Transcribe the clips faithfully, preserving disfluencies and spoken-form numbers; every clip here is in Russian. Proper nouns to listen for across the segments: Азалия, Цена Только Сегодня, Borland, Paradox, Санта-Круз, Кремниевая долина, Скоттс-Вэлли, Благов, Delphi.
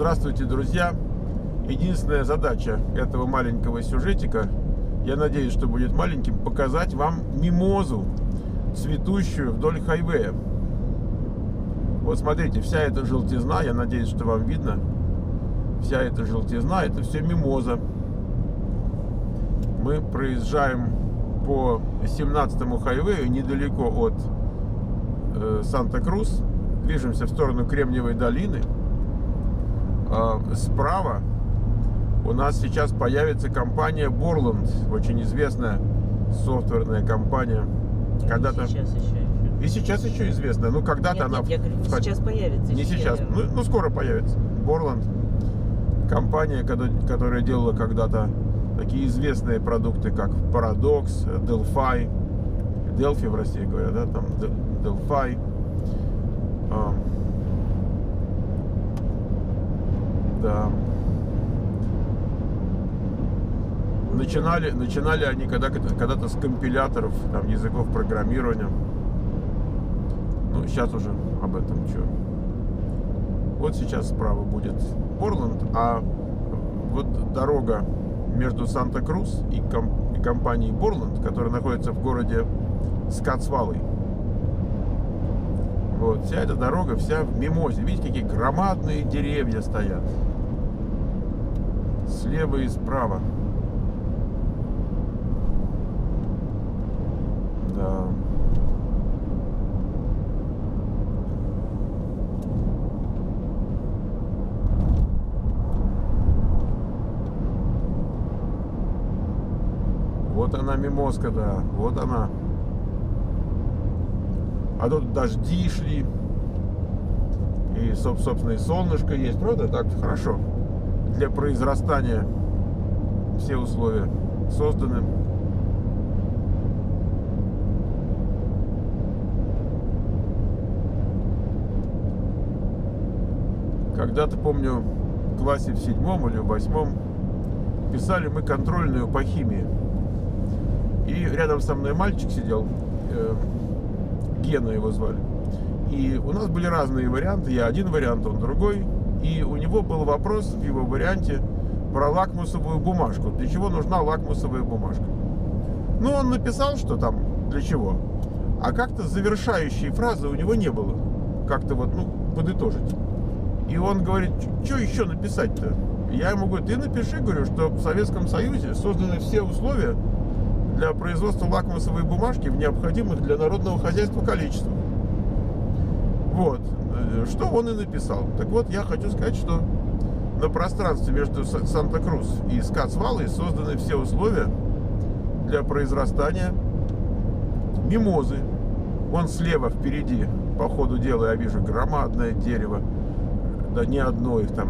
Здравствуйте, друзья! Единственная задача этого маленького сюжетика, я надеюсь, что будет маленьким, показать вам мимозу, цветущую вдоль хайвея. Вот смотрите, вся эта желтизна, я надеюсь, что вам видно, вся эта желтизна, это все мимоза. Мы проезжаем по семнадцатому хайвею, недалеко от э, Санта-Круз, движемся в сторону Кремниевой долины. Э, справа у нас сейчас появится компания Borland, очень известная софтверная компания. Когда-то... И сейчас еще известная. Ну, когда-то она... Нет, я говорю, не сейчас появится. Не сейчас. Я... Ну, ну, скоро появится. Borland. Компания, которая делала когда-то такие известные продукты, как Paradox, Delphi. Delphi в России говорят, да? Там Delphi. А. Да. Начинали, начинали они когда-то когда-то с компиляторов, там, языков программирования. Ну, сейчас уже об этом что. Вот сейчас справа будет Борленд, а вот дорога между Санта-Круз и, комп и компанией Борленд, которая находится в городе Скоттс-Вэлли. Вот, вся эта дорога вся в мимозе. Видите, какие громадные деревья стоят. Слева и справа. Да... Вот она, мимозка, да, вот она. А тут дожди шли. И, собственно, и солнышко есть. Правда, так хорошо. Для произрастания все условия созданы. Когда-то, помню, в классе в седьмом или в восьмом писали мы контрольную по химии. И рядом со мной мальчик сидел, э, Гена его звали. И у нас были разные варианты. Я один вариант, он другой. И у него был вопрос в его варианте про лакмусовую бумажку. Для чего нужна лакмусовая бумажка? Ну, он написал, что там для чего. А как-то завершающей фразы у него не было. Как-то вот, ну, подытожить. И он говорит, что еще написать-то? Я ему говорю, ты напиши, говорю, что в Советском Союзе созданы все условия для производства лакмусовой бумажки в необходимых для народного хозяйства количествах. Вот. Что он и написал. Так вот, я хочу сказать, что на пространстве между Санта-Круз и Скоттс-Вэлли созданы все условия для произрастания мимозы. Он слева впереди, по ходу дела, я вижу громадное дерево. Да не одно, их там,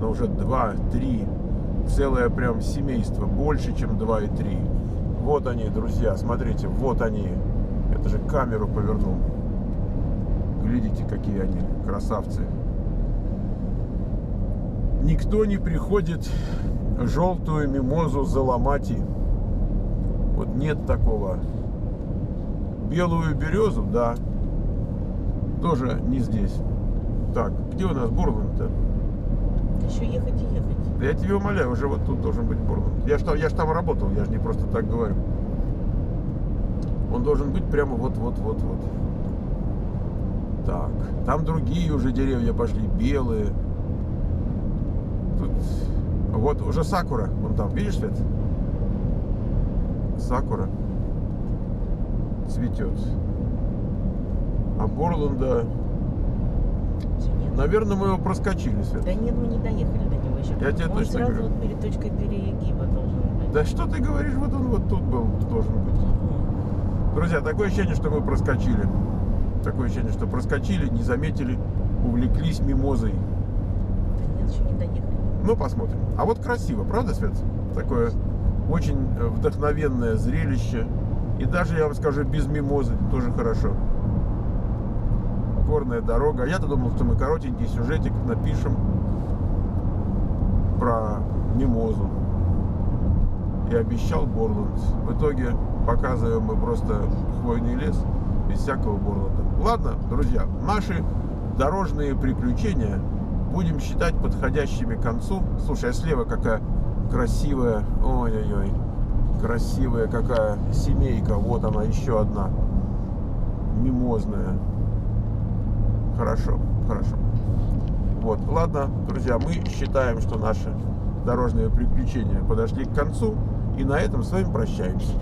но уже два, три. Целое прям семейство, больше, чем два и три. Вот они, друзья, смотрите, вот они. Это же камеру повернул. Глядите, какие они красавцы. Никто не приходит желтую мимозу заломать. И вот нет такого. Белую березу, да, тоже не здесь. Так, где у нас Борленд-то? Еще ехать и ехать. Да я тебе умоляю, уже вот тут должен быть Борленд. Я же там, я ж там работал, я же не просто так говорю. Он должен быть прямо вот-вот-вот-вот. Так, там другие уже деревья пошли, белые. Тут вот уже сакура, вон там, видишь, Свет? Сакура цветет. А Борленда... Наверное, мы его проскочили, Свет. Да нет, мы не доехали до него еще. Я тебе он точно сразу говорю. Вот перед точкой перегиба должен быть. Да что ты говоришь, вот он вот тут был, должен быть. Mm-hmm. Друзья, такое ощущение, что мы проскочили. Такое ощущение, что проскочили, не заметили, увлеклись мимозой. Да нет, еще не доехали. Ну, посмотрим. А вот красиво, правда, Свет? Такое очень вдохновенное зрелище. И даже, я вам скажу, без мимозы тоже хорошо. Горная дорога. Я-то думал, что мы коротенький сюжетик напишем про мимозу. И обещал Борленд. В итоге показываем мы просто хвойный лес без всякого Борленда. Ладно, друзья, наши дорожные приключения будем считать подходящими к концу. Слушай, а слева какая красивая, ой-ой-ой, красивая какая семейка. Вот она, еще одна мимозная. Хорошо, хорошо. Вот, ладно, друзья, мы считаем, что наши дорожные приключения подошли к концу. И на этом с вами прощаемся.